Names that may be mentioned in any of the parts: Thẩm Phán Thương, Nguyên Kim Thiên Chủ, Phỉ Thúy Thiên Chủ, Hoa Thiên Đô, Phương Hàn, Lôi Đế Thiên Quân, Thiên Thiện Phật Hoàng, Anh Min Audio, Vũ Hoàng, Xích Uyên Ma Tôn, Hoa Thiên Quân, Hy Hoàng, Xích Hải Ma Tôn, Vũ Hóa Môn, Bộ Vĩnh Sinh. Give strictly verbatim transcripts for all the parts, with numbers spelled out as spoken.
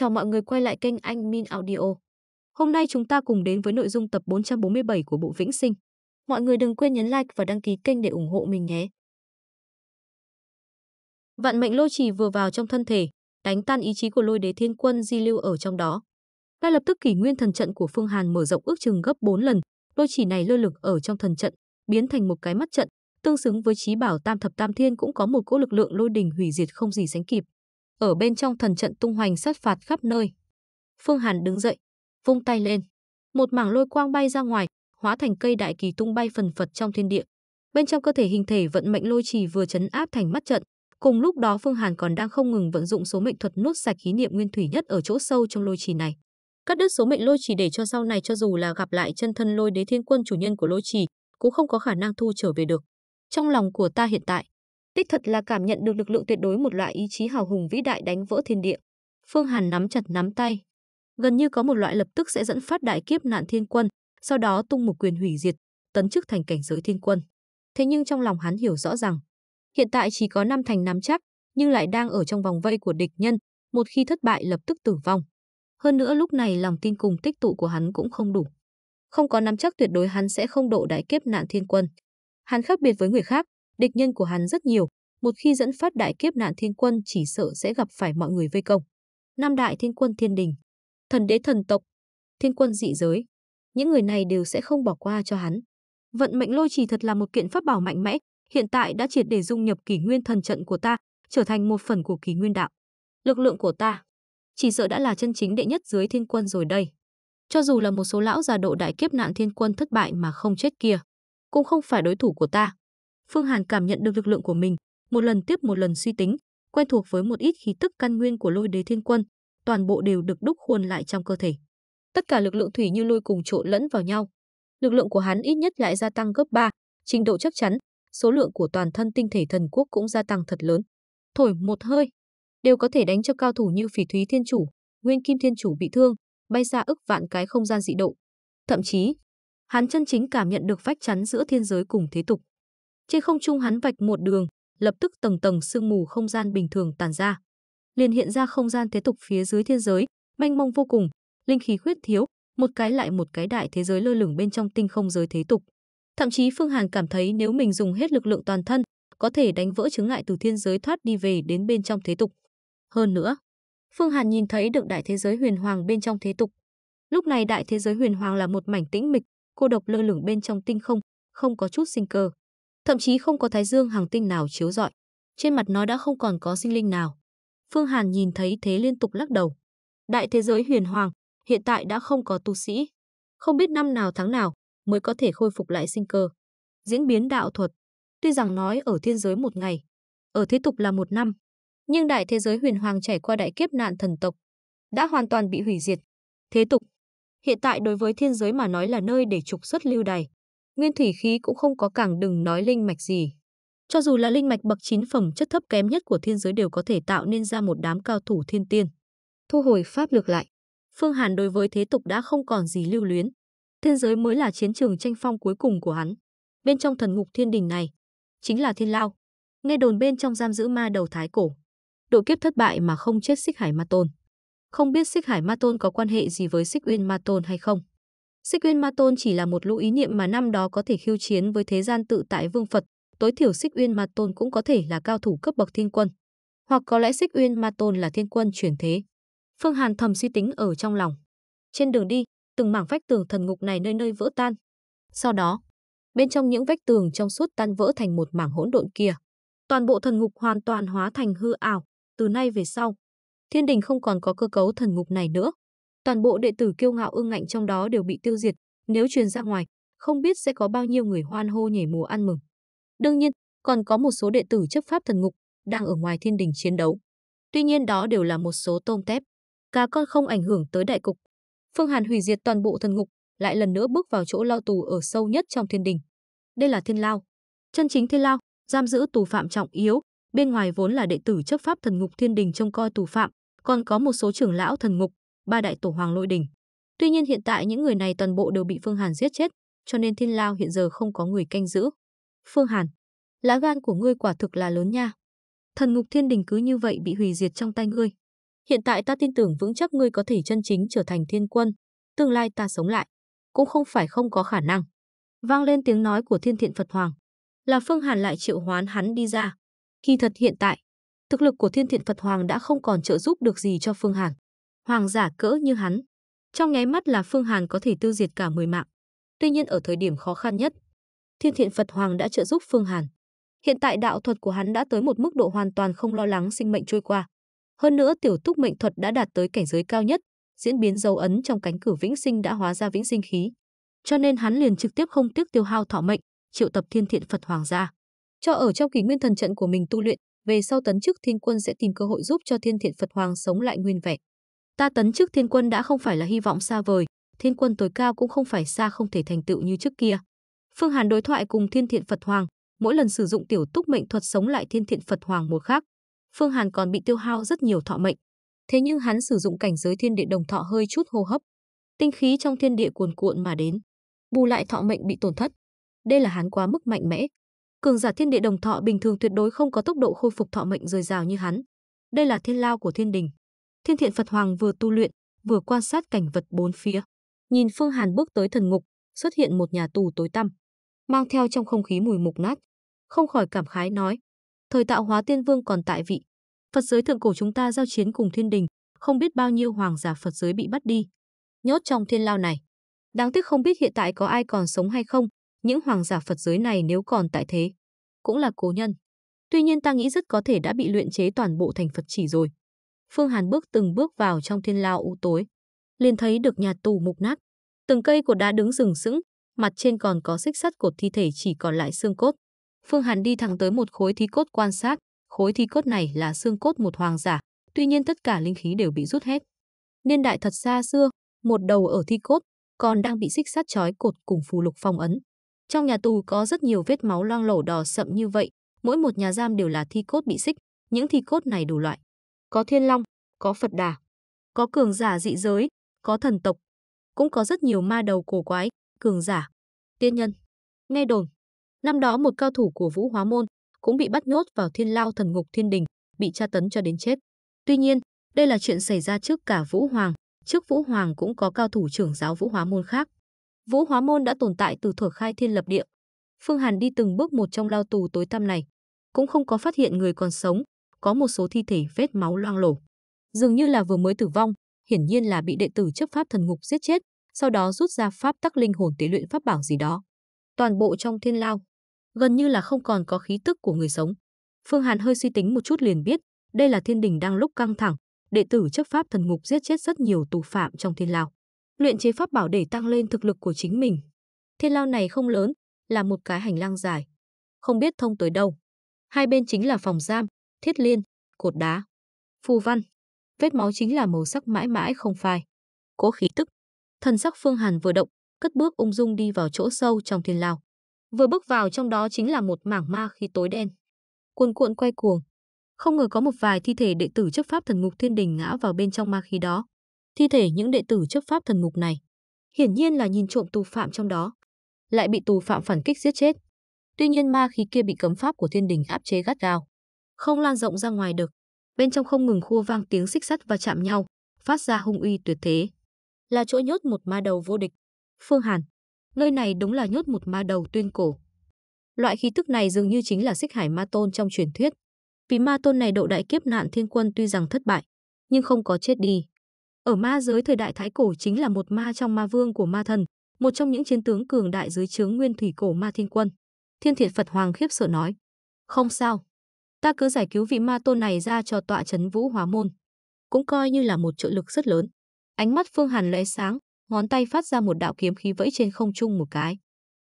Chào mọi người quay lại kênh Anh Min Audio. Hôm nay chúng ta cùng đến với nội dung tập bốn trăm bốn mươi bảy của Bộ Vĩnh Sinh. Mọi người đừng quên nhấn like và đăng ký kênh để ủng hộ mình nhé. Vạn mệnh lôi chỉ vừa vào trong thân thể, đánh tan ý chí của Lôi Đế Thiên Quân di lưu ở trong đó. Ngay lập tức kỷ nguyên thần trận của Phương Hàn mở rộng ước chừng gấp bốn lần, lôi chỉ này lơ lửng ở trong thần trận, biến thành một cái mắt trận, tương xứng với chí bảo Tam Thập Tam Thiên cũng có một cỗ lực lượng lôi đình hủy diệt không gì sánh kịp. Ở bên trong thần trận tung hoành sát phạt khắp nơi. Phương Hàn đứng dậy, vung tay lên, một mảng lôi quang bay ra ngoài, hóa thành cây đại kỳ tung bay phần phật trong thiên địa. Bên trong cơ thể hình thể vận mệnh lôi trì vừa chấn áp thành mắt trận, cùng lúc đó Phương Hàn còn đang không ngừng vận dụng số mệnh thuật nuốt sạch khí niệm nguyên thủy nhất ở chỗ sâu trong lôi trì này. Cắt đứt số mệnh lôi trì để cho sau này cho dù là gặp lại chân thân Lôi Đế Thiên Quân chủ nhân của lôi trì, cũng không có khả năng thu trở về được. Trong lòng của ta hiện tại đích thật là cảm nhận được lực lượng tuyệt đối, một loại ý chí hào hùng vĩ đại đánh vỡ thiên địa. Phương Hàn nắm chặt nắm tay, gần như có một loại lập tức sẽ dẫn phát đại kiếp nạn thiên quân, sau đó tung một quyền hủy diệt, tấn chức thành cảnh giới thiên quân. Thế nhưng trong lòng hắn hiểu rõ rằng, hiện tại chỉ có năm thành nắm chắc, nhưng lại đang ở trong vòng vây của địch nhân, một khi thất bại lập tức tử vong. Hơn nữa lúc này lòng tin cùng tích tụ của hắn cũng không đủ. Không có nắm chắc tuyệt đối hắn sẽ không độ đại kiếp nạn thiên quân. Hắn khác biệt với người khác, địch nhân của hắn rất nhiều, một khi dẫn phát đại kiếp nạn thiên quân chỉ sợ sẽ gặp phải mọi người vây công. Năm đại thiên quân thiên đình, thần đế thần tộc, thiên quân dị giới, những người này đều sẽ không bỏ qua cho hắn. Vận mệnh lôi trì thật là một kiện pháp bảo mạnh mẽ, hiện tại đã triệt để dung nhập kỷ nguyên thần trận của ta, trở thành một phần của kỷ nguyên đạo. Lực lượng của ta chỉ sợ đã là chân chính đệ nhất dưới thiên quân rồi đây. Cho dù là một số lão già độ đại kiếp nạn thiên quân thất bại mà không chết kia, cũng không phải đối thủ của ta. Phương Hàn cảm nhận được lực lượng của mình, một lần tiếp một lần suy tính, quen thuộc với một ít khí tức căn nguyên của Lôi Đế Thiên Quân, toàn bộ đều được đúc khuôn lại trong cơ thể. Tất cả lực lượng thủy như lôi cùng trộn lẫn vào nhau. Lực lượng của hắn ít nhất lại gia tăng gấp ba, trình độ chắc chắn, số lượng của toàn thân tinh thể thần quốc cũng gia tăng thật lớn. Thổi một hơi, đều có thể đánh cho cao thủ như Phỉ Thúy Thiên Chủ, Nguyên Kim Thiên Chủ bị thương, bay ra ức vạn cái không gian dị độ. Thậm chí, hắn chân chính cảm nhận được vách chắn giữa thiên giới cùng thế tục. Trên không trung hắn vạch một đường, lập tức tầng tầng sương mù không gian bình thường tàn ra. Liền hiện ra không gian thế tục phía dưới thiên giới, mênh mông vô cùng, linh khí khuyết thiếu, một cái lại một cái đại thế giới lơ lửng bên trong tinh không giới thế tục. Thậm chí Phương Hàn cảm thấy nếu mình dùng hết lực lượng toàn thân, có thể đánh vỡ chướng ngại từ thiên giới thoát đi về đến bên trong thế tục. Hơn nữa, Phương Hàn nhìn thấy được đại thế giới huyền hoàng bên trong thế tục. Lúc này đại thế giới huyền hoàng là một mảnh tĩnh mịch, cô độc lơ lửng bên trong tinh không, không có chút sinh cơ. Thậm chí không có thái dương hàng tinh nào chiếu rọi, trên mặt nó đã không còn có sinh linh nào. Phương Hàn nhìn thấy thế liên tục lắc đầu. Đại thế giới huyền hoàng hiện tại đã không có tu sĩ, không biết năm nào tháng nào mới có thể khôi phục lại sinh cơ. Diễn biến đạo thuật, tuy rằng nói ở thiên giới một ngày, ở thế tục là một năm, nhưng đại thế giới huyền hoàng trải qua đại kiếp nạn thần tộc, đã hoàn toàn bị hủy diệt. Thế tục hiện tại đối với thiên giới mà nói là nơi để trục xuất lưu đày. Nguyên thủy khí cũng không có, càng đừng nói linh mạch gì. Cho dù là linh mạch bậc chín phẩm chất thấp kém nhất của thiên giới đều có thể tạo nên ra một đám cao thủ thiên tiên. Thu hồi pháp lực lại, Phương Hàn đối với thế tục đã không còn gì lưu luyến. Thiên giới mới là chiến trường tranh phong cuối cùng của hắn. Bên trong thần ngục thiên đình này, chính là thiên lao. Nghe đồn bên trong giam giữ ma đầu thái cổ, độ kiếp thất bại mà không chết Xích Hải Ma Tôn. Không biết Xích Hải Ma Tôn có quan hệ gì với Xích Uyên Ma Tôn hay không? Xích Uyên Ma Tôn chỉ là một lũ ý niệm mà năm đó có thể khiêu chiến với thế gian tự tại vương Phật, tối thiểu Xích Uyên Ma Tôn cũng có thể là cao thủ cấp bậc thiên quân, hoặc có lẽ Xích Uyên Ma Tôn là thiên quân chuyển thế. Phương Hàn thầm suy tính ở trong lòng. Trên đường đi, từng mảng vách tường thần ngục này nơi nơi vỡ tan. Sau đó, bên trong những vách tường trong suốt tan vỡ thành một mảng hỗn độn kia, toàn bộ thần ngục hoàn toàn hóa thành hư ảo. Từ nay về sau, thiên đình không còn có cơ cấu thần ngục này nữa. Toàn bộ đệ tử kiêu ngạo ương ngạnh trong đó đều bị tiêu diệt, nếu truyền ra ngoài, không biết sẽ có bao nhiêu người hoan hô nhảy múa ăn mừng. Đương nhiên, còn có một số đệ tử chấp pháp thần ngục đang ở ngoài thiên đình chiến đấu. Tuy nhiên đó đều là một số tôm tép, cá con không ảnh hưởng tới đại cục. Phương Hàn hủy diệt toàn bộ thần ngục, lại lần nữa bước vào chỗ lao tù ở sâu nhất trong thiên đình. Đây là thiên lao, chân chính thiên lao, giam giữ tù phạm trọng yếu, bên ngoài vốn là đệ tử chấp pháp thần ngục thiên đình trông coi tù phạm, còn có một số trưởng lão thần ngục, ba đại tổ hoàng lôi đình. Tuy nhiên hiện tại những người này toàn bộ đều bị Phương Hàn giết chết, cho nên thiên lao hiện giờ không có người canh giữ. Phương Hàn, lá gan của ngươi quả thực là lớn nha. Thần ngục thiên đình cứ như vậy bị hủy diệt trong tay ngươi. Hiện tại ta tin tưởng vững chắc ngươi có thể chân chính trở thành thiên quân. Tương lai ta sống lại cũng không phải không có khả năng. Vang lên tiếng nói của Thiên Thiện Phật Hoàng, là Phương Hàn lại triệu hoán hắn đi ra. Kỳ thật hiện tại, thực lực của Thiên Thiện Phật Hoàng đã không còn trợ giúp được gì cho Phương Hàn. Hoàng giả cỡ như hắn, trong nháy mắt là Phương Hàn có thể tiêu diệt cả mười mạng. Tuy nhiên ở thời điểm khó khăn nhất, Thiên Thiện Phật Hoàng đã trợ giúp Phương Hàn. Hiện tại đạo thuật của hắn đã tới một mức độ hoàn toàn không lo lắng sinh mệnh trôi qua. Hơn nữa tiểu túc mệnh thuật đã đạt tới cảnh giới cao nhất, diễn biến dấu ấn trong cánh cửa vĩnh sinh đã hóa ra vĩnh sinh khí. Cho nên hắn liền trực tiếp không tiếc tiêu hao thọ mệnh, triệu tập Thiên Thiện Phật Hoàng ra, cho ở trong kỷ nguyên thần trận của mình tu luyện, về sau tấn chức thiên quân sẽ tìm cơ hội giúp cho Thiên Thiện Phật Hoàng sống lại nguyên vẹn. Ta tấn chức thiên quân đã không phải là hy vọng xa vời, thiên quân tối cao cũng không phải xa không thể thành tựu như trước kia. Phương Hàn đối thoại cùng Thiên Thiện Phật Hoàng, mỗi lần sử dụng tiểu túc mệnh thuật sống lại Thiên Thiện Phật Hoàng một khác, Phương Hàn còn bị tiêu hao rất nhiều thọ mệnh. Thế nhưng hắn sử dụng cảnh giới thiên địa đồng thọ hơi chút hô hấp, tinh khí trong thiên địa cuồn cuộn mà đến, bù lại thọ mệnh bị tổn thất. Đây là hắn quá mức mạnh mẽ. Cường giả thiên địa đồng thọ bình thường tuyệt đối không có tốc độ khôi phục thọ mệnh dồi dào như hắn. Đây là thiên lao của thiên đình. Thiên Thiện Phật Hoàng vừa tu luyện, vừa quan sát cảnh vật bốn phía. Nhìn Phương Hàn bước tới thần ngục, xuất hiện một nhà tù tối tăm, mang theo trong không khí mùi mục nát, không khỏi cảm khái nói: thời Tạo Hóa Tiên Vương còn tại vị, Phật giới thượng cổ chúng ta giao chiến cùng thiên đình, không biết bao nhiêu hoàng giả Phật giới bị bắt đi, nhốt trong thiên lao này. Đáng tiếc không biết hiện tại có ai còn sống hay không. Những hoàng giả Phật giới này nếu còn tại thế, cũng là cố nhân. Tuy nhiên ta nghĩ rất có thể đã bị luyện chế toàn bộ thành Phật chỉ rồi. Phương Hàn bước từng bước vào trong thiên lao u tối, liền thấy được nhà tù mục nát, từng cây cột đá đứng sừng sững, mặt trên còn có xích sắt cột thi thể chỉ còn lại xương cốt. Phương Hàn đi thẳng tới một khối thi cốt quan sát, khối thi cốt này là xương cốt một hoàng giả, tuy nhiên tất cả linh khí đều bị rút hết. Niên đại thật xa xưa, một đầu ở thi cốt còn đang bị xích sắt trói cột cùng phù lục phong ấn. Trong nhà tù có rất nhiều vết máu loang lổ đỏ sậm như vậy, mỗi một nhà giam đều là thi cốt bị xích, những thi cốt này đủ loại, có Thiên Long, có Phật Đà, có cường giả dị giới, có thần tộc, cũng có rất nhiều ma đầu cổ quái, cường giả, tiên nhân. Nghe đồn, năm đó một cao thủ của Vũ Hóa Môn cũng bị bắt nhốt vào thiên lao thần ngục thiên đình, bị tra tấn cho đến chết. Tuy nhiên, đây là chuyện xảy ra trước cả Vũ Hoàng, trước Vũ Hoàng cũng có cao thủ trưởng giáo Vũ Hóa Môn khác. Vũ Hóa Môn đã tồn tại từ thuở khai thiên lập địa. Phương Hàn đi từng bước một trong lao tù tối tăm này, cũng không có phát hiện người còn sống, có một số thi thể vết máu loang lổ, dường như là vừa mới tử vong, hiển nhiên là bị đệ tử chấp pháp thần ngục giết chết, sau đó rút ra pháp tắc linh hồn tế luyện pháp bảo gì đó. Toàn bộ trong thiên lao, gần như là không còn có khí tức của người sống. Phương Hàn hơi suy tính một chút liền biết, đây là thiên đình đang lúc căng thẳng, đệ tử chấp pháp thần ngục giết chết rất nhiều tù phạm trong thiên lao, luyện chế pháp bảo để tăng lên thực lực của chính mình. Thiên lao này không lớn, là một cái hành lang dài, không biết thông tới đâu. Hai bên chính là phòng giam, thiết liên, cột đá, phù văn, vết máu chính là màu sắc mãi mãi không phai. Cố khí tức, thần sắc Phương Hàn vừa động, cất bước ung dung đi vào chỗ sâu trong thiên lao. Vừa bước vào trong đó chính là một mảng ma khí tối đen, cuồn cuộn quay cuồng. Không ngờ có một vài thi thể đệ tử chấp pháp thần ngục thiên đình ngã vào bên trong ma khí đó. Thi thể những đệ tử chấp pháp thần ngục này hiển nhiên là nhìn trộm tù phạm trong đó, lại bị tù phạm phản kích giết chết. Tuy nhiên ma khí kia bị cấm pháp của thiên đình áp chế gắt gao, không lan rộng ra ngoài được. Bên trong không ngừng khua vang tiếng xích sắt và chạm nhau, phát ra hung uy tuyệt thế. Là chỗ nhốt một ma đầu vô địch. Phương Hàn, nơi này đúng là nhốt một ma đầu tuyên cổ. Loại khí tức này dường như chính là Xích Hải Ma Tôn trong truyền thuyết. Vì ma tôn này độ đại kiếp nạn thiên quân tuy rằng thất bại, nhưng không có chết đi. Ở ma giới thời đại thái cổ chính là một ma trong ma vương của ma thần, một trong những chiến tướng cường đại dưới trướng nguyên thủy cổ ma thiên quân. Thiên Thiện Phật Hoàng khiếp sợ nói: không sao, ta cứ giải cứu vị ma tôn này ra cho tọa trấn Vũ Hóa Môn, cũng coi như là một trợ lực rất lớn. Ánh mắt Phương Hàn lóe sáng, ngón tay phát ra một đạo kiếm khí vẫy trên không trung một cái.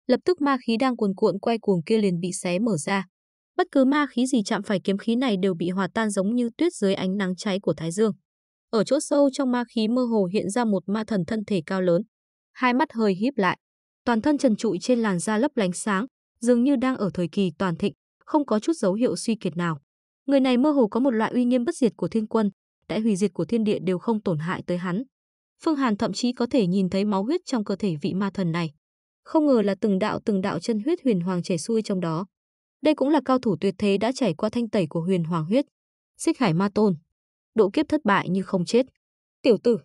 Lập tức ma khí đang cuồn cuộn quay cuồng kia liền bị xé mở ra. Bất cứ ma khí gì chạm phải kiếm khí này đều bị hòa tan giống như tuyết dưới ánh nắng cháy của thái dương. Ở chỗ sâu trong ma khí mơ hồ hiện ra một ma thần thân thể cao lớn, hai mắt hơi híp lại, toàn thân trần trụi trên làn da lấp lánh sáng, dường như đang ở thời kỳ toàn thịnh, không có chút dấu hiệu suy kiệt nào. Người này mơ hồ có một loại uy nghiêm bất diệt của thiên quân, đại hủy diệt của thiên địa đều không tổn hại tới hắn. Phương Hàn thậm chí có thể nhìn thấy máu huyết trong cơ thể vị ma thần này, không ngờ là từng đạo từng đạo chân huyết huyền hoàng chảy xuôi trong đó. Đây cũng là cao thủ tuyệt thế đã trải qua thanh tẩy của huyền hoàng huyết. Xích Hải Ma Tôn độ kiếp thất bại nhưng không chết. Tiểu tử,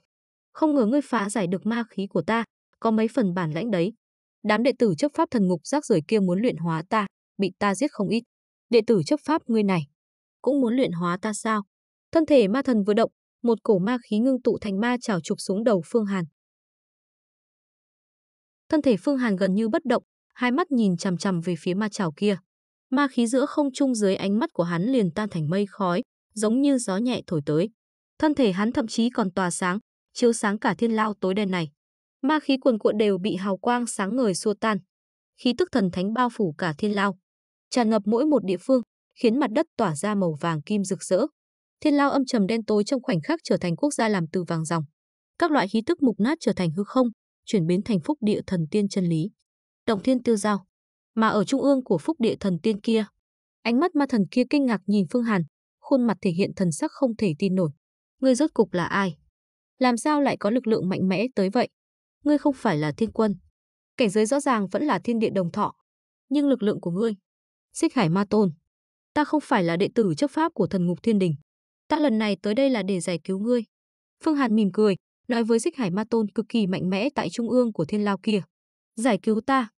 không ngờ ngươi phá giải được ma khí của ta, có mấy phần bản lãnh đấy. Đám đệ tử chấp pháp thần ngục rác rưởi kia muốn luyện hóa ta, bị ta giết không ít. Đệ tử chấp pháp ngươi này cũng muốn luyện hóa ta sao? Thân thể ma thần vừa động, một cổ ma khí ngưng tụ thành ma chảo chụp xuống đầu Phương Hàn. Thân thể Phương Hàn gần như bất động, hai mắt nhìn chằm chằm về phía ma chảo kia. Ma khí giữa không trung dưới ánh mắt của hắn liền tan thành mây khói, giống như gió nhẹ thổi tới. Thân thể hắn thậm chí còn tỏa sáng, chiếu sáng cả thiên lao tối đen này. Ma khí cuồn cuộn đều bị hào quang sáng ngời xua tan. Khí tức thần thánh bao phủ cả thiên lao, tràn ngập mỗi một địa phương, khiến mặt đất tỏa ra màu vàng kim rực rỡ. Thiên lao âm trầm đen tối trong khoảnh khắc trở thành quốc gia làm từ vàng ròng. Các loại khí tức mục nát trở thành hư không, chuyển biến thành phúc địa thần tiên chân lý. Động thiên tiêu giao. Mà ở trung ương của phúc địa thần tiên kia, ánh mắt ma thần kia kinh ngạc nhìn Phương Hàn, khuôn mặt thể hiện thần sắc không thể tin nổi. Ngươi rốt cục là ai? Làm sao lại có lực lượng mạnh mẽ tới vậy? Ngươi không phải là thiên quân, cảnh giới rõ ràng vẫn là thiên địa đồng thọ, nhưng lực lượng của ngươi... Xích Hải Ma Tôn, ta không phải là đệ tử chấp pháp của thần ngục thiên đình, ta lần này tới đây là để giải cứu ngươi. Phương Hàn mỉm cười, nói với Xích Hải Ma Tôn cực kỳ mạnh mẽ tại trung ương của thiên lao kia. Giải cứu ta?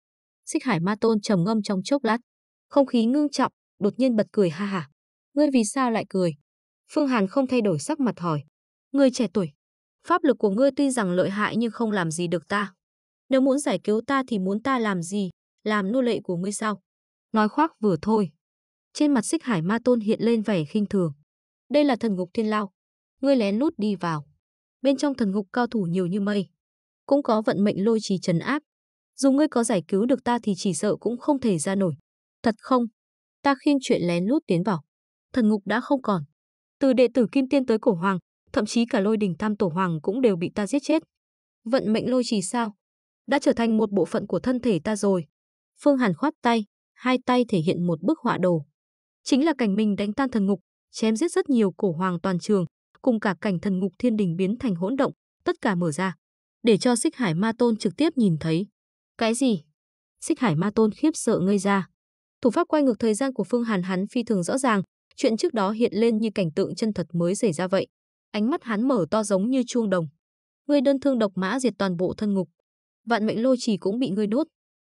Xích Hải Ma Tôn trầm ngâm trong chốc lát, không khí ngưng trọng, đột nhiên bật cười ha hả. Ngươi vì sao lại cười? Phương Hàn không thay đổi sắc mặt hỏi. Ngươi trẻ tuổi, pháp lực của ngươi tuy rằng lợi hại nhưng không làm gì được ta. Nếu muốn giải cứu ta thì muốn ta làm gì? Làm nô lệ của ngươi sao? Nói khoác vừa thôi. Trên mặt Xích Hải Ma Tôn hiện lên vẻ khinh thường. Đây là thần ngục thiên lao, ngươi lén lút đi vào. Bên trong thần ngục cao thủ nhiều như mây, cũng có vận mệnh lôi trì trấn áp. Dù ngươi có giải cứu được ta thì chỉ sợ cũng không thể ra nổi. Thật không? Ta khiêng chuyện lén lút tiến vào. Thần ngục đã không còn. Từ đệ tử Kim Tiên tới cổ hoàng, thậm chí cả Lôi Đình Tam Tổ Hoàng cũng đều bị ta giết chết. Vận mệnh lôi trì sao? Đã trở thành một bộ phận của thân thể ta rồi. Phương Hàn khoát tay, hai tay thể hiện một bức họa đồ. Chính là cảnh mình đánh tan thần ngục, chém giết rất nhiều cổ hoàng toàn trường, cùng cả cảnh thần ngục thiên đình biến thành hỗn động, tất cả mở ra, để cho Xích Hải Ma Tôn trực tiếp nhìn thấy. Cái gì? Xích Hải Ma Tôn khiếp sợ ngây ra. Thủ pháp quay ngược thời gian của Phương Hàn hắn phi thường rõ ràng, chuyện trước đó hiện lên như cảnh tượng chân thật mới xảy ra vậy. Ánh mắt hắn mở to giống như chuông đồng. Ngươi đơn thương độc mã diệt toàn bộ thân ngục, vạn mệnh lôi trì cũng bị ngươi đốt.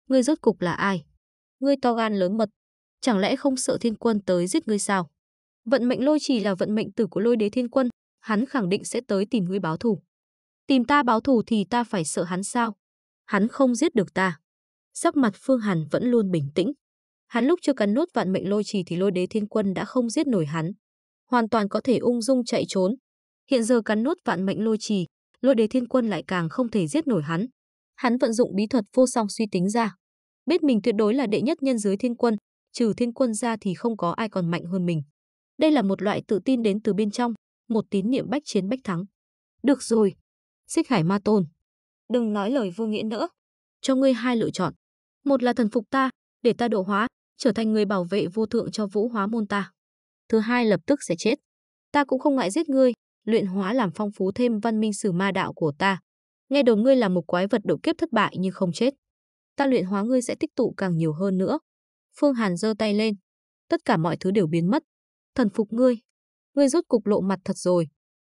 Ngươi rốt cục là ai? Ngươi to gan lớn mật, chẳng lẽ không sợ thiên quân tới giết ngươi sao? Vận mệnh lôi trì là vận mệnh tử của Lôi Đế Thiên Quân, hắn khẳng định sẽ tới tìm ngươi báo thù. Tìm ta báo thù thì ta phải sợ hắn sao? Hắn không giết được ta. Sắc mặt Phương Hàn vẫn luôn bình tĩnh. Hắn lúc chưa cắn nuốt vạn mệnh lôi trì thì Lôi Đế Thiên Quân đã không giết nổi hắn, hoàn toàn có thể ung dung chạy trốn. Hiện giờ cắn nuốt vạn mệnh lôi trì, Lôi Đế Thiên Quân lại càng không thể giết nổi hắn. Hắn vận dụng bí thuật vô song suy tính ra, biết mình tuyệt đối là đệ nhất nhân dưới thiên quân, trừ thiên quân ra thì không có ai còn mạnh hơn mình. Đây là một loại tự tin đến từ bên trong, một tín niệm bách chiến bách thắng. Được rồi, Xích Hải Ma Tôn, đừng nói lời vô nghĩa nữa. Cho ngươi hai lựa chọn. Một là thần phục ta, để ta độ hóa, trở thành người bảo vệ vô thượng cho Vũ Hóa Môn ta. Thứ hai, lập tức sẽ chết. Ta cũng không ngại giết ngươi, luyện hóa làm phong phú thêm văn minh sử ma đạo của ta. Nghe đồn ngươi là một quái vật độ kiếp thất bại nhưng không chết. Ta luyện hóa ngươi sẽ tích tụ càng nhiều hơn nữa. Phương Hàn giơ tay lên. Tất cả mọi thứ đều biến mất. Thần phục ngươi. Ngươi rốt cục lộ mặt thật rồi.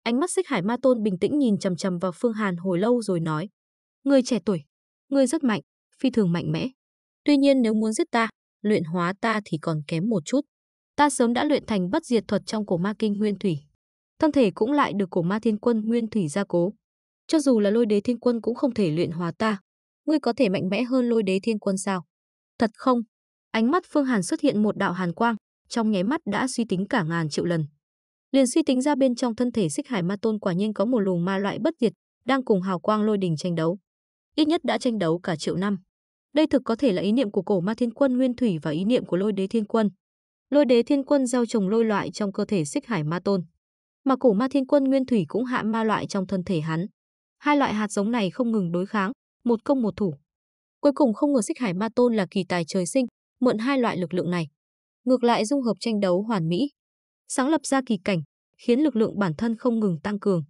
Ánh mắt Xích Hải Ma Tôn bình tĩnh nhìn chằm chằm vào Phương Hàn hồi lâu rồi nói. Ngươi trẻ tuổi, ngươi rất mạnh, phi thường mạnh mẽ. Tuy nhiên nếu muốn giết ta, luyện hóa ta thì còn kém một chút. Ta sớm đã luyện thành bất diệt thuật trong cổ ma kinh nguyên thủy. Thân thể cũng lại được cổ ma thiên quân nguyên thủy gia cố. Cho dù là Lôi Đế Thiên Quân cũng không thể luyện hóa ta. Ngươi có thể mạnh mẽ hơn Lôi Đế Thiên Quân sao? Thật không? Ánh mắt Phương Hàn xuất hiện một đạo hàn quang, trong nháy mắt đã suy tính cả ngàn triệu lần. Liền suy tính ra bên trong thân thể Xích Hải Ma Tôn quả nhiên có một luồng ma loại bất diệt đang cùng hào quang lôi đình tranh đấu. Ít nhất đã tranh đấu cả triệu năm. Đây thực có thể là ý niệm của cổ ma thiên quân nguyên thủy và ý niệm của Lôi Đế Thiên Quân. Lôi Đế Thiên Quân gieo trồng lôi loại trong cơ thể Xích Hải Ma Tôn, mà cổ ma thiên quân nguyên thủy cũng hạ ma loại trong thân thể hắn. Hai loại hạt giống này không ngừng đối kháng, một công một thủ. Cuối cùng không ngờ Xích Hải Ma Tôn là kỳ tài trời sinh, mượn hai loại lực lượng này, ngược lại dung hợp tranh đấu hoàn mỹ, sáng lập ra kỳ cảnh, khiến lực lượng bản thân không ngừng tăng cường.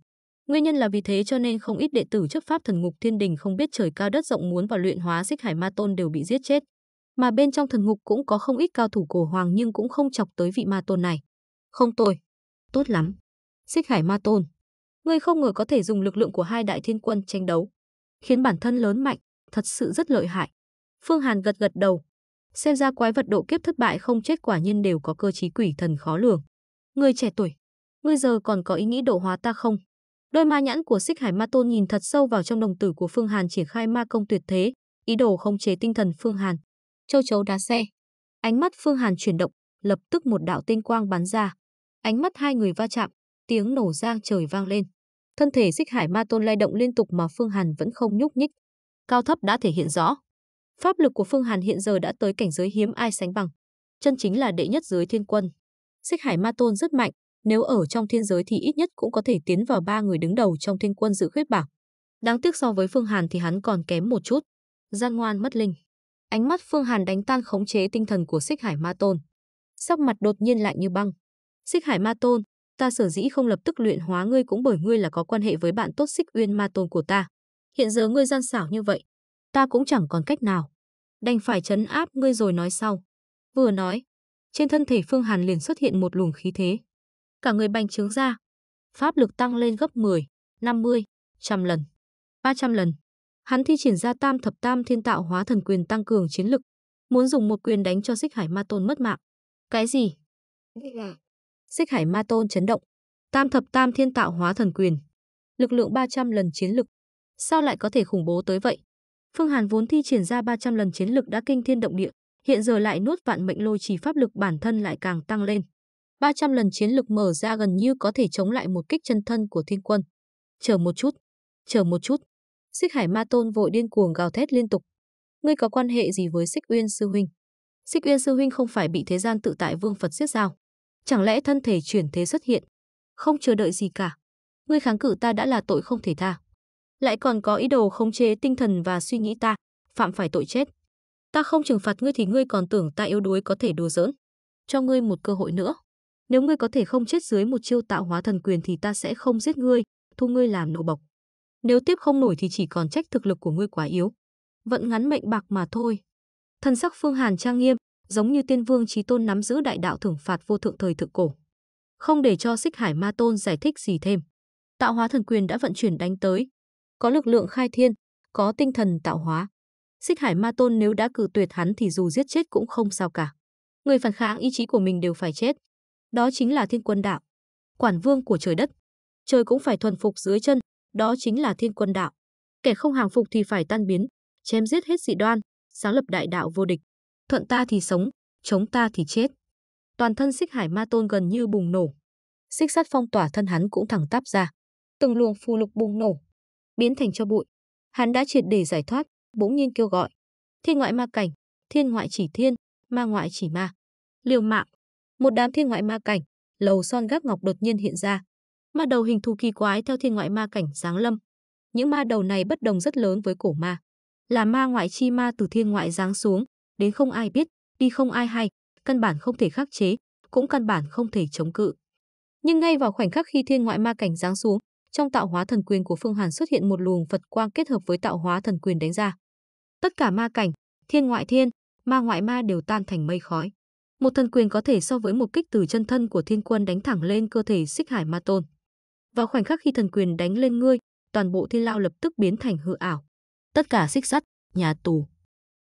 Nguyên nhân là vì thế cho nên không ít đệ tử chấp pháp thần ngục thiên đình không biết trời cao đất rộng muốn vào luyện hóa Xích Hải Ma Tôn đều bị giết chết. Mà bên trong thần ngục cũng có không ít cao thủ cổ hoàng nhưng cũng không chọc tới vị ma tôn này. Không tồi, tốt lắm. Xích Hải Ma Tôn, ngươi không ngờ có thể dùng lực lượng của hai đại thiên quân tranh đấu, khiến bản thân lớn mạnh, thật sự rất lợi hại. Phương Hàn gật gật đầu. Xem ra quái vật độ kiếp thất bại không chết quả nhiên đều có cơ trí quỷ thần khó lường. Người trẻ tuổi, ngươi giờ còn có ý nghĩ độ hóa ta không? Đôi ma nhãn của Xích Hải Ma Tôn nhìn thật sâu vào trong đồng tử của Phương Hàn, triển khai ma công tuyệt thế, ý đồ khống chế tinh thần Phương Hàn. Châu chấu đá xe. Ánh mắt Phương Hàn chuyển động, lập tức một đạo tinh quang bắn ra. Ánh mắt hai người va chạm, tiếng nổ giang trời vang lên. Thân thể Xích Hải Ma Tôn lay động liên tục mà Phương Hàn vẫn không nhúc nhích. Cao thấp đã thể hiện rõ. Pháp lực của Phương Hàn hiện giờ đã tới cảnh giới hiếm ai sánh bằng, chân chính là đệ nhất giới thiên quân. Xích Hải Ma Tôn rất mạnh, nếu ở trong thiên giới thì ít nhất cũng có thể tiến vào ba người đứng đầu trong thiên quân dự khuyết bảng. Đáng tiếc so với Phương Hàn thì hắn còn kém một chút. Gian ngoan mất linh. Ánh mắt Phương Hàn đánh tan khống chế tinh thần của Xích Hải Ma Tôn. Sắc mặt đột nhiên lạnh như băng. Xích Hải Ma Tôn, ta sở dĩ không lập tức luyện hóa ngươi cũng bởi ngươi là có quan hệ với bạn tốt Xích Uyên Ma Tôn của ta. Hiện giờ ngươi gian xảo như vậy, ta cũng chẳng còn cách nào, đành phải trấn áp ngươi rồi nói sau. Vừa nói, trên thân thể Phương Hàn liền xuất hiện một luồng khí thế. Cả người bành trướng ra, pháp lực tăng lên gấp mười, năm mươi, một trăm lần, ba trăm lần. Hắn thi triển ra tam thập tam thiên tạo hóa thần quyền tăng cường chiến lực, muốn dùng một quyền đánh cho Xích Hải Ma Tôn mất mạng. Cái gì? Xích Hải Ma Tôn chấn động. Tam thập tam thiên tạo hóa thần quyền. Lực lượng ba trăm lần chiến lực. Sao lại có thể khủng bố tới vậy? Phương Hàn vốn thi triển ra ba trăm lần chiến lực đã kinh thiên động địa, hiện giờ lại nuốt vạn mệnh lôi chỉ, pháp lực bản thân lại càng tăng lên. ba trăm lần chiến lực mở ra gần như có thể chống lại một kích chân thân của thiên quân. Chờ một chút, chờ một chút. Xích Hải Ma Tôn vội điên cuồng gào thét liên tục. Ngươi có quan hệ gì với Xích Uyên sư huynh? Xích Uyên sư huynh không phải bị thế gian tự tại vương Phật giết sao? Chẳng lẽ thân thể chuyển thế xuất hiện? Không chờ đợi gì cả, ngươi kháng cự ta đã là tội không thể tha. Lại còn có ý đồ khống chế tinh thần và suy nghĩ ta, phạm phải tội chết. Ta không trừng phạt ngươi thì ngươi còn tưởng ta yếu đuối có thể đùa giỡn. Cho ngươi một cơ hội nữa. Nếu ngươi có thể không chết dưới một chiêu tạo hóa thần quyền thì ta sẽ không giết ngươi, thu ngươi làm nô bộc. Nếu tiếp không nổi thì chỉ còn trách thực lực của ngươi quá yếu. Vẫn ngắn mệnh bạc mà thôi. Thân sắc Phương Hàn trang nghiêm, giống như tiên vương chí tôn nắm giữ đại đạo thưởng phạt vô thượng thời thượng cổ. Không để cho Xích Hải Ma Tôn giải thích gì thêm. Tạo hóa thần quyền đã vận chuyển đánh tới. Có lực lượng khai thiên, có tinh thần tạo hóa. Xích Hải Ma Tôn nếu đã cự tuyệt hắn thì dù giết chết cũng không sao cả. Người phản kháng ý chí của mình đều phải chết. Đó chính là thiên quân đạo. Quản vương của trời đất. Trời cũng phải thuần phục dưới chân. Đó chính là thiên quân đạo. Kẻ không hàng phục thì phải tan biến. Chém giết hết dị đoan. Sáng lập đại đạo vô địch. Thuận ta thì sống, chống ta thì chết. Toàn thân Xích Hải Ma Tôn gần như bùng nổ. Xích sắt phong tỏa thân hắn cũng thẳng tắp ra. Từng luồng phù lục bùng nổ, biến thành cho bụi. Hắn đã triệt để giải thoát, bỗng nhiên kêu gọi. Thiên ngoại ma cảnh, thiên ngoại chỉ thiên, ma ngoại chỉ ma. Liều mạng, một đám thiên ngoại ma cảnh, lầu son gác ngọc đột nhiên hiện ra. Ma đầu hình thù kỳ quái theo thiên ngoại ma cảnh giáng lâm. Những ma đầu này bất đồng rất lớn với cổ ma. Là ma ngoại chi ma từ thiên ngoại giáng xuống, đến không ai biết, đi không ai hay, căn bản không thể khắc chế, cũng căn bản không thể chống cự. Nhưng ngay vào khoảnh khắc khi thiên ngoại ma cảnh giáng xuống, trong tạo hóa thần quyền của Phương Hàn xuất hiện một luồng Phật quang kết hợp với tạo hóa thần quyền đánh ra. Tất cả ma cảnh, thiên ngoại thiên, ma ngoại ma đều tan thành mây khói. Một thần quyền có thể so với một kích từ chân thân của thiên quân đánh thẳng lên cơ thể Xích Hải Ma Tôn. Vào khoảnh khắc khi thần quyền đánh lên ngươi, toàn bộ thiên lao lập tức biến thành hư ảo. Tất cả xích sắt, nhà tù,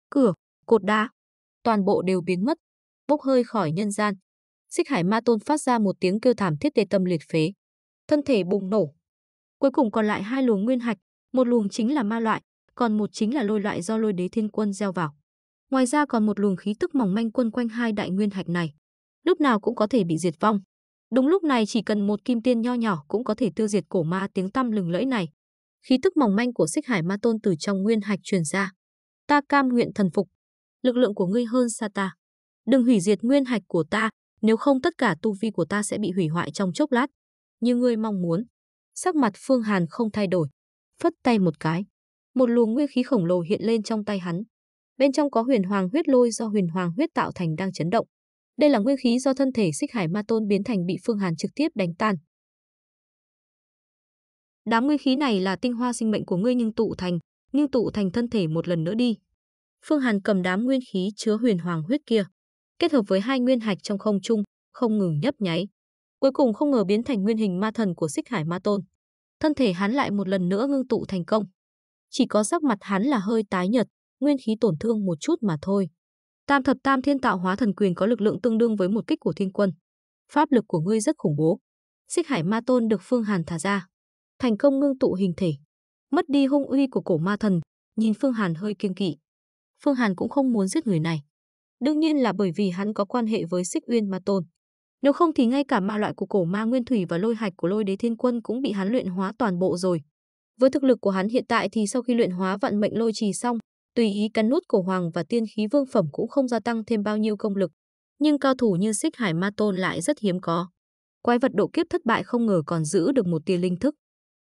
cửa, cột đá, toàn bộ đều biến mất, bốc hơi khỏi nhân gian. Xích Hải Ma Tôn phát ra một tiếng kêu thảm thiết tê tâm liệt phế. Thân thể bùng nổ. Cuối cùng còn lại hai luồng nguyên hạch, một luồng chính là ma loại, còn một chính là lôi loại do Lôi Đế Thiên Quân gieo vào. Ngoài ra còn một luồng khí tức mỏng manh quấn quanh hai đại nguyên hạch này, lúc nào cũng có thể bị diệt vong. Đúng lúc này chỉ cần một kim tiên nho nhỏ cũng có thể tiêu diệt cổ ma tiếng tăm lừng lẫy này. Khí tức mỏng manh của Xích Hải Ma Tôn từ trong nguyên hạch truyền ra. Ta cam nguyện thần phục, lực lượng của ngươi hơn xa ta. Đừng hủy diệt nguyên hạch của ta, nếu không tất cả tu vi của ta sẽ bị hủy hoại trong chốc lát, như ngươi mong muốn. Sắc mặt Phương Hàn không thay đổi, phất tay một cái, một luồng nguyên khí khổng lồ hiện lên trong tay hắn. Bên trong có huyền hoàng huyết lôi do huyền hoàng huyết tạo thành đang chấn động. Đây là nguyên khí do thân thể Xích Hải Ma Tôn biến thành bị Phương Hàn trực tiếp đánh tan. Đám nguyên khí này là tinh hoa sinh mệnh của ngươi nhưng tụ thành, nhưng tụ thành thân thể một lần nữa đi. Phương Hàn cầm đám nguyên khí chứa huyền hoàng huyết kia, kết hợp với hai nguyên hạch trong không trung, không ngừng nhấp nháy. cuối cùng không ngờ biến thành nguyên hình ma thần của Xích Hải Ma Tôn. Thân thể hắn lại một lần nữa ngưng tụ thành công. Chỉ có sắc mặt hắn là hơi tái nhợt, nguyên khí tổn thương một chút mà thôi. Tam thập tam thiên tạo hóa thần quyền có lực lượng tương đương với một kích của thiên quân. Pháp lực của ngươi rất khủng bố. Xích Hải Ma Tôn được Phương Hàn thả ra, thành công ngưng tụ hình thể, mất đi hung uy của cổ ma thần, nhìn Phương Hàn hơi kiêng kỵ. Phương Hàn cũng không muốn giết người này, đương nhiên là bởi vì hắn có quan hệ với Xích Uyên Ma Tôn. Nếu không thì ngay cả ma loại của cổ ma nguyên thủy và lôi hạch của Lôi Đế Thiên Quân cũng bị hắn luyện hóa toàn bộ rồi. Với thực lực của hắn hiện tại thì sau khi luyện hóa vận mệnh lôi trì xong, tùy ý cắn nút cổ hoàng và tiên khí vương phẩm cũng không gia tăng thêm bao nhiêu công lực. Nhưng cao thủ như Xích Hải Ma Tôn lại rất hiếm có. Quái vật độ kiếp thất bại không ngờ còn giữ được một tia linh thức.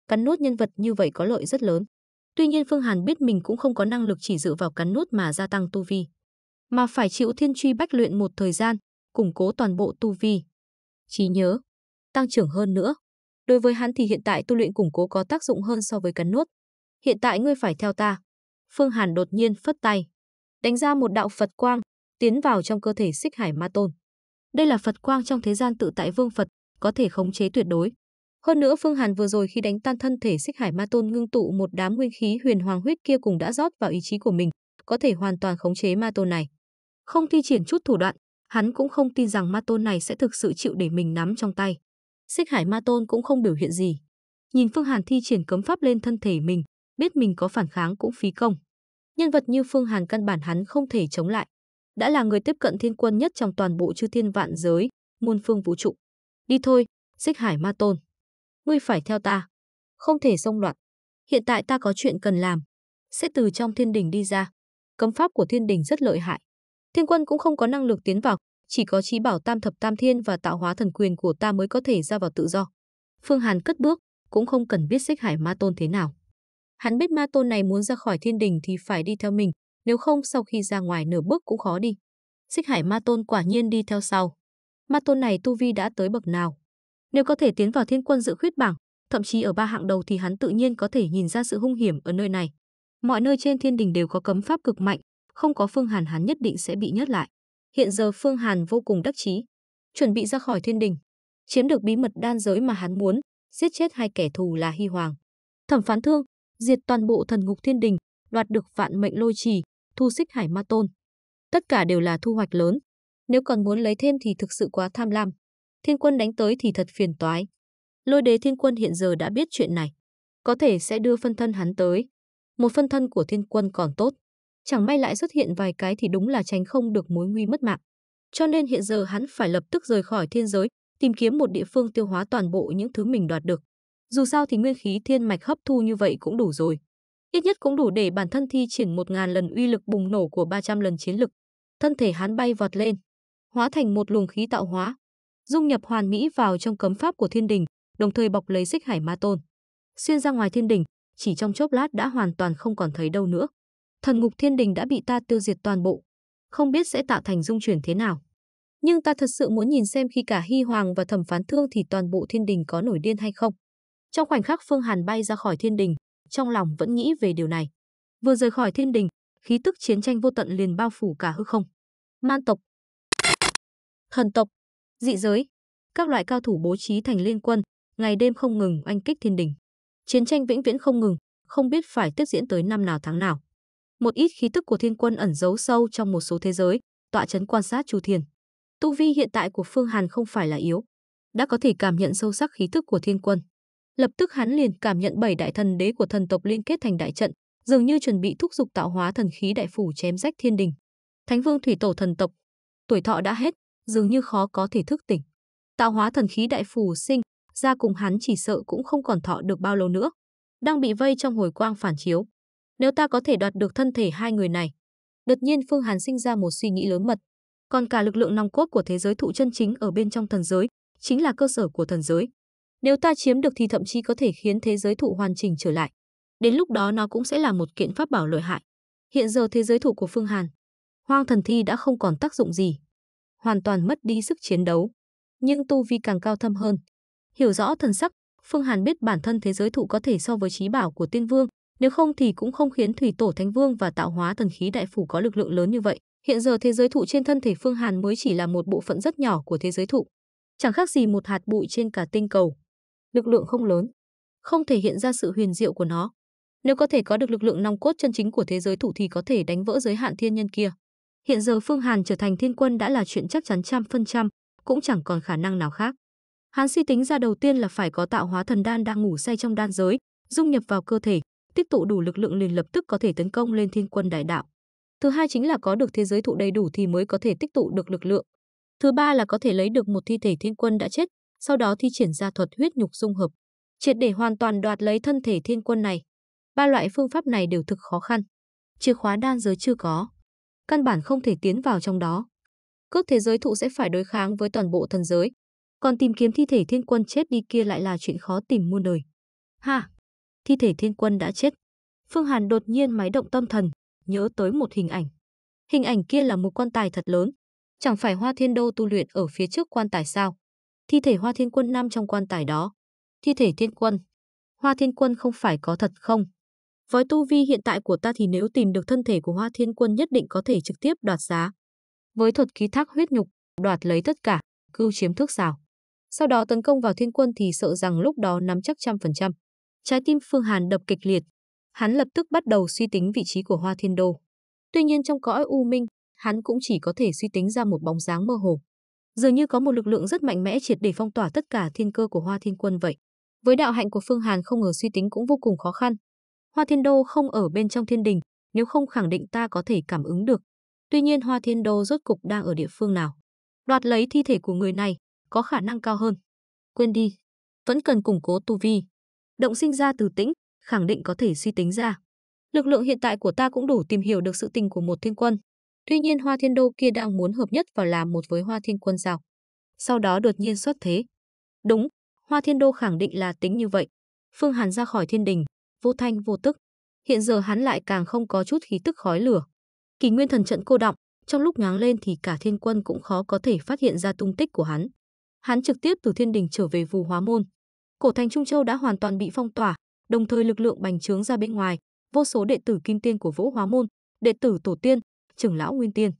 Cắn nuốt nhân vật như vậy có lợi rất lớn. Tuy nhiên Phương Hàn biết mình cũng không có năng lực chỉ dựa vào cắn nuốt mà gia tăng tu vi, mà phải chịu thiên truy bách luyện một thời gian, củng cố toàn bộ tu vi, trí nhớ, tăng trưởng hơn nữa. Đối với hắn thì hiện tại tu luyện củng cố có tác dụng hơn so với cắn nuốt. Hiện tại ngươi phải theo ta. Phương Hàn đột nhiên phất tay, đánh ra một đạo Phật quang, tiến vào trong cơ thể Xích Hải Ma Tôn. Đây là Phật quang trong thế gian tự tại vương Phật, có thể khống chế tuyệt đối. Hơn nữa Phương Hàn vừa rồi khi đánh tan thân thể Xích Hải Ma Tôn ngưng tụ một đám nguyên khí huyền hoàng huyết kia cùng đã rót vào ý chí của mình, có thể hoàn toàn khống chế Ma Tôn này. Không thi triển chút thủ đoạn, hắn cũng không tin rằng Ma Tôn này sẽ thực sự chịu để mình nắm trong tay. Xích Hải Ma Tôn cũng không biểu hiện gì. Nhìn Phương Hàn thi triển cấm pháp lên thân thể mình, biết mình có phản kháng cũng phí công. Nhân vật như Phương Hàn căn bản hắn không thể chống lại. Đã là người tiếp cận thiên quân nhất trong toàn bộ chư thiên vạn giới, muôn phương vũ trụ. Đi thôi, Xích Hải Ma Tôn. Ngươi phải theo ta. Không thể xông loạn. Hiện tại ta có chuyện cần làm. Sẽ từ trong thiên đình đi ra. Cấm pháp của thiên đình rất lợi hại. Thiên quân cũng không có năng lực tiến vào. Chỉ có chí bảo tam thập tam thiên và tạo hóa thần quyền của ta mới có thể ra vào tự do. Phương Hàn cất bước, cũng không cần biết Xích Hải Ma Tôn thế nào. Hắn biết Ma Tôn này muốn ra khỏi thiên đình thì phải đi theo mình. Nếu không sau khi ra ngoài nửa bước cũng khó đi. Xích Hải Ma Tôn quả nhiên đi theo sau. Ma Tôn này tu vi đã tới bậc nào? Nếu có thể tiến vào thiên quân dự khuyết bảng, thậm chí ở ba hạng đầu thì hắn tự nhiên có thể nhìn ra sự hung hiểm ở nơi này. Mọi nơi trên thiên đình đều có cấm pháp cực mạnh, không có Phương Hàn hắn nhất định sẽ bị nhốt lại. Hiện giờ Phương Hàn vô cùng đắc chí, chuẩn bị ra khỏi thiên đình, chiếm được bí mật đan giới mà hắn muốn, giết chết hai kẻ thù là Hy Hoàng, Thẩm Phán Thương, diệt toàn bộ thần ngục thiên đình, đoạt được vạn mệnh lôi trì, thu Xích Hải Ma Tôn. Tất cả đều là thu hoạch lớn. Nếu còn muốn lấy thêm thì thực sự quá tham lam. Thiên quân đánh tới thì thật phiền toái. Lôi Đế Thiên Quân hiện giờ đã biết chuyện này, có thể sẽ đưa phân thân hắn tới. Một phân thân của thiên quân còn tốt, chẳng may lại xuất hiện vài cái thì đúng là tránh không được mối nguy mất mạng. Cho nên hiện giờ hắn phải lập tức rời khỏi thiên giới, tìm kiếm một địa phương tiêu hóa toàn bộ những thứ mình đoạt được. Dù sao thì nguyên khí thiên mạch hấp thu như vậy cũng đủ rồi. Ít nhất cũng đủ để bản thân thi triển một nghìn lần uy lực bùng nổ của ba trăm lần chiến lực. Thân thể hắn bay vọt lên, hóa thành một luồng khí tạo hóa, dung nhập hoàn mỹ vào trong cấm pháp của thiên đình, đồng thời bọc lấy Xích Hải Ma Tôn. Xuyên ra ngoài thiên đình, chỉ trong chốc lát đã hoàn toàn không còn thấy đâu nữa. Thần ngục thiên đình đã bị ta tiêu diệt toàn bộ, không biết sẽ tạo thành dung chuyển thế nào. Nhưng ta thật sự muốn nhìn xem khi cả Hy Hoàng và Thẩm Phán Thương thì toàn bộ thiên đình có nổi điên hay không. Trong khoảnh khắc Phương Hàn bay ra khỏi thiên đình, trong lòng vẫn nghĩ về điều này. Vừa rời khỏi thiên đình, khí tức chiến tranh vô tận liền bao phủ cả hư không. Man tộc, thần tộc, dị giới, các loại cao thủ bố trí thành liên quân, ngày đêm không ngừng oanh kích thiên đình. Chiến tranh vĩnh viễn không ngừng, không biết phải tiếp diễn tới năm nào tháng nào. Một ít khí tức của thiên quân ẩn giấu sâu trong một số thế giới, tọa trấn quan sát chu thiên. Tu vi hiện tại của Phương Hàn không phải là yếu, đã có thể cảm nhận sâu sắc khí tức của thiên quân. Lập tức hắn liền cảm nhận bảy đại thần đế của thần tộc liên kết thành đại trận, dường như chuẩn bị thúc giục tạo hóa thần khí đại phủ chém rách thiên đình. Thánh vương thủy tổ thần tộc, tuổi thọ đã hết, dường như khó có thể thức tỉnh. Tạo hóa thần khí đại phủ sinh ra cùng hắn chỉ sợ cũng không còn thọ được bao lâu nữa, đang bị vây trong hồi quang phản chiếu. Nếu ta có thể đoạt được thân thể hai người này. Đột nhiên Phương Hàn sinh ra một suy nghĩ lớn mật. Còn cả lực lượng nòng cốt của thế giới thụ chân chính ở bên trong thần giới, chính là cơ sở của thần giới. Nếu ta chiếm được thì thậm chí có thể khiến thế giới thụ hoàn chỉnh trở lại. Đến lúc đó nó cũng sẽ là một kiện pháp bảo lợi hại. Hiện giờ thế giới thụ của Phương Hàn, Hoang Thần Thi đã không còn tác dụng gì, hoàn toàn mất đi sức chiến đấu. Nhưng tu vi càng cao thâm hơn, hiểu rõ thần sắc, Phương Hàn biết bản thân thế giới thụ có thể so với chí bảo của Tiên Vương, nếu không thì cũng không khiến Thủy Tổ Thánh Vương và Tạo Hóa Thần Khí Đại Phủ có lực lượng lớn như vậy. Hiện giờ thế giới thụ trên thân thể Phương Hàn mới chỉ là một bộ phận rất nhỏ của thế giới thụ. chẳng khác gì một hạt bụi trên cả tinh cầu. Lực lượng không lớn, không thể hiện ra sự huyền diệu của nó. Nếu có thể có được lực lượng nòng cốt chân chính của thế giới thụ thì có thể đánh vỡ giới hạn thiên nhân kia. Hiện giờ Phương Hàn trở thành thiên quân đã là chuyện chắc chắn trăm phần trăm, cũng chẳng còn khả năng nào khác. Hắn suy tính ra đầu tiên là phải có tạo hóa thần đan đang ngủ say trong đan giới, dung nhập vào cơ thể, tích tụ đủ lực lượng liền lập tức có thể tấn công lên thiên quân đại đạo. Thứ hai chính là có được thế giới thụ đầy đủ thì mới có thể tích tụ được lực lượng. Thứ ba là có thể lấy được một thi thể thiên quân đã chết, sau đó thi triển ra thuật huyết nhục dung hợp, triệt để hoàn toàn đoạt lấy thân thể thiên quân này. Ba loại phương pháp này đều thực khó khăn. Chìa khóa đan giới chưa có, căn bản không thể tiến vào trong đó. Cướp thế giới thụ sẽ phải đối kháng với toàn bộ thần giới, còn tìm kiếm thi thể thiên quân chết đi kia lại là chuyện khó tìm muôn đời. Ha, thi thể thiên quân đã chết. Phương Hàn đột nhiên máy động tâm thần, nhớ tới một hình ảnh. Hình ảnh kia là một quan tài thật lớn, chẳng phải Hoa Thiên Đô tu luyện ở phía trước quan tài sao? Thi thể Hoa Thiên Quân nằm trong quan tài đó. Thi thể thiên quân, Hoa Thiên Quân không phải có thật không? Với tu vi hiện tại của ta thì nếu tìm được thân thể của Hoa Thiên Quân nhất định có thể trực tiếp đoạt giá. Với thuật ký thác huyết nhục, đoạt lấy tất cả, cưu chiếm thước xào. Sau đó tấn công vào thiên quân thì sợ rằng lúc đó nắm chắc trăm phần trăm. Trái tim Phương Hàn đập kịch liệt. Hắn lập tức bắt đầu suy tính vị trí của Hoa Thiên Đô. Tuy nhiên trong cõi u minh, hắn cũng chỉ có thể suy tính ra một bóng dáng mơ hồ. Dường như có một lực lượng rất mạnh mẽ triệt để phong tỏa tất cả thiên cơ của Hoa Thiên Quân vậy. Với đạo hạnh của Phương Hàn không ngờ suy tính cũng vô cùng khó khăn. Hoa Thiên Đô không ở bên trong thiên đình, nếu không khẳng định ta có thể cảm ứng được. Tuy nhiên Hoa Thiên Đô rốt cục đang ở địa phương nào? Đoạt lấy thi thể của người này có khả năng cao hơn. Quên đi, vẫn cần củng cố tu vi. Động sinh ra từ tĩnh, khẳng định có thể suy tính ra. Lực lượng hiện tại của ta cũng đủ tìm hiểu được sự tình của một thiên quân. Tuy nhiên Hoa Thiên Đô kia đang muốn hợp nhất vào làm một với Hoa Thiên Quân sao? Sau đó đột nhiên xuất thế. Đúng, Hoa Thiên Đô khẳng định là tính như vậy. Phương Hàn ra khỏi thiên đình, vô thanh vô tức. Hiện giờ hắn lại càng không có chút khí tức khói lửa. Kỷ nguyên thần trận cô đọng, trong lúc nhoáng lên thì cả thiên quân cũng khó có thể phát hiện ra tung tích của hắn. Hắn trực tiếp từ thiên đình trở về Vũ Hóa Môn. Cổ thành Trung Châu đã hoàn toàn bị phong tỏa, đồng thời lực lượng bành trướng ra bên ngoài, vô số đệ tử kim tiên của Vũ Hóa Môn, đệ tử tổ tiên, trưởng lão nguyên tiên,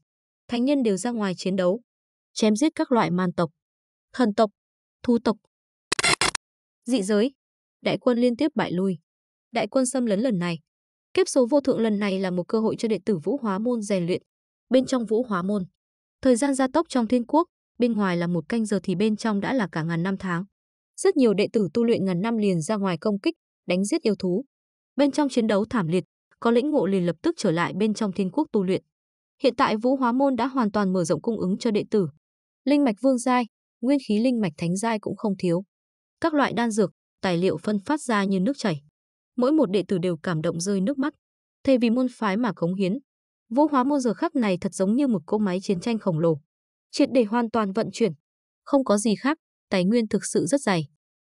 thánh nhân đều ra ngoài chiến đấu, chém giết các loại man tộc, thần tộc, thú tộc, dị giới. Đại quân liên tiếp bại lui. Đại quân xâm lấn lần này, kiếp số vô thượng lần này là một cơ hội cho đệ tử Vũ Hóa Môn rèn luyện. Bên trong Vũ Hóa Môn, thời gian gia tốc trong thiên quốc, bên ngoài là một canh giờ thì bên trong đã là cả ngàn năm tháng. Rất nhiều đệ tử tu luyện ngàn năm liền ra ngoài công kích, đánh giết yêu thú. Bên trong chiến đấu thảm liệt, có lĩnh ngộ liền lập tức trở lại bên trong thiên quốc tu luyện. Hiện tại Vũ Hóa Môn đã hoàn toàn mở rộng cung ứng cho đệ tử. Linh mạch vương giai, nguyên khí linh mạch thánh giai cũng không thiếu. Các loại đan dược, tài liệu phân phát ra như nước chảy. Mỗi một đệ tử đều cảm động rơi nước mắt, thề vì môn phái mà cống hiến. Vũ Hóa Môn giờ khắc này thật giống như một cỗ máy chiến tranh khổng lồ, triệt để hoàn toàn vận chuyển. Không có gì khác, tài nguyên thực sự rất dày.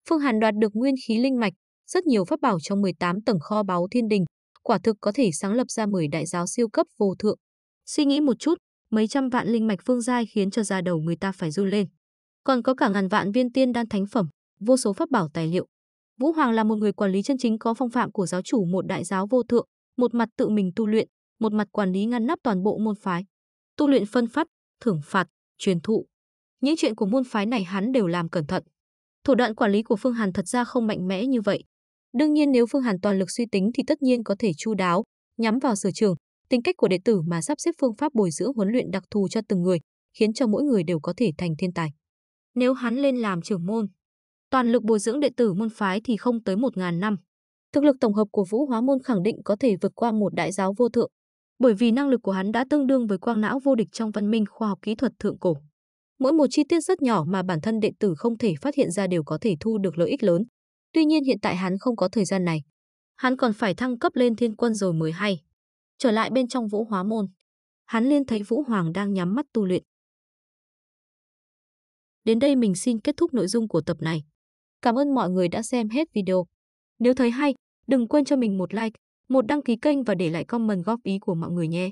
Phương Hàn đoạt được nguyên khí linh mạch, rất nhiều pháp bảo trong mười tám tầng kho báu thiên đình, quả thực có thể sáng lập ra mười đại giáo siêu cấp vô thượng. Suy nghĩ một chút, mấy trăm vạn linh mạch phương giai khiến cho da đầu người ta phải run lên. Còn có cả ngàn vạn viên tiên đan thánh phẩm, vô số pháp bảo tài liệu. Vũ Hoàng là một người quản lý chân chính có phong phạm của giáo chủ một đại giáo vô thượng, một mặt tự mình tu luyện, một mặt quản lý ngăn nắp toàn bộ môn phái. Tu luyện phân phát, thưởng phạt, truyền thụ. Những chuyện của môn phái này hắn đều làm cẩn thận. Thủ đoạn quản lý của Phương Hàn thật ra không mạnh mẽ như vậy. Đương nhiên nếu Phương Hàn toàn lực suy tính thì tất nhiên có thể chu đáo, nhắm vào sở trường, tính cách của đệ tử mà sắp xếp phương pháp bồi dưỡng huấn luyện đặc thù cho từng người, khiến cho mỗi người đều có thể thành thiên tài. Nếu hắn lên làm trưởng môn, toàn lực bồi dưỡng đệ tử môn phái thì không tới một ngàn năm. Thực lực tổng hợp của Vũ Hóa Môn khẳng định có thể vượt qua một đại giáo vô thượng, bởi vì năng lực của hắn đã tương đương với quang não vô địch trong văn minh khoa học kỹ thuật thượng cổ. Mỗi một chi tiết rất nhỏ mà bản thân đệ tử không thể phát hiện ra đều có thể thu được lợi ích lớn. Tuy nhiên hiện tại hắn không có thời gian này. Hắn còn phải thăng cấp lên thiên quân rồi mới hay. Trở lại bên trong Vũ Hóa Môn, hắn liên thấy Vũ Hoàng đang nhắm mắt tu luyện. Đến đây mình xin kết thúc nội dung của tập này. Cảm ơn mọi người đã xem hết video. Nếu thấy hay, đừng quên cho mình một like, một đăng ký kênh và để lại comment góp ý của mọi người nhé.